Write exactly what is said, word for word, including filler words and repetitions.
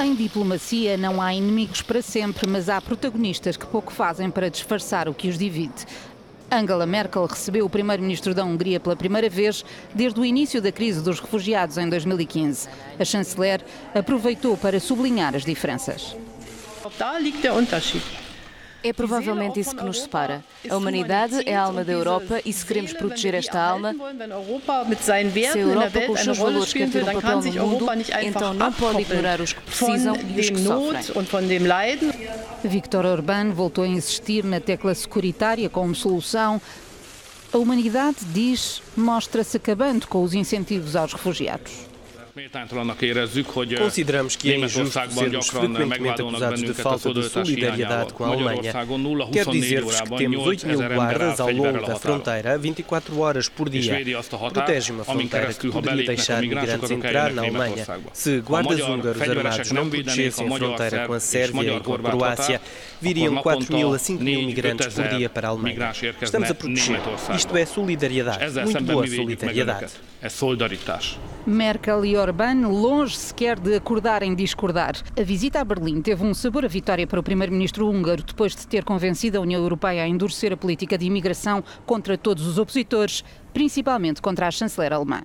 Em diplomacia não há inimigos para sempre, mas há protagonistas que pouco fazem para disfarçar o que os divide. Angela Merkel recebeu o primeiro-ministro da Hungria pela primeira vez desde o início da crise dos refugiados em dois mil e quinze. A chanceler aproveitou para sublinhar as diferenças. É provavelmente isso que nos separa. A humanidade é a alma da Europa e se queremos proteger esta alma, se a Europa com os seus valores quer ter um papel no mundo, então não pode ignorar os que precisam e os que sofrem. Victor Orbán voltou a insistir na tecla securitária como solução. A humanidade, diz, mostra-se acabando com os incentivos aos refugiados. Consideramos que é injusto sermos frequentemente acusados de falta de solidariedade com a Alemanha. Quer dizer-vos que temos oito mil guardas ao longo da fronteira vinte e quatro horas por dia. Protege uma fronteira que poderia deixar migrantes entrar na Alemanha. Se guardas húngaros armados não protegessem a fronteira com a Sérvia e com a Croácia, viriam quatro mil a cinco mil migrantes por dia para a Alemanha. Estamos a proteger. Isto é solidariedade. Muito boa solidariedade. Merkel e Orbán longe sequer de acordar em discordar. A visita a Berlim teve um sabor a vitória para o primeiro-ministro húngaro depois de ter convencido a União Europeia a endurecer a política de imigração contra todos os opositores, principalmente contra a chanceler alemã.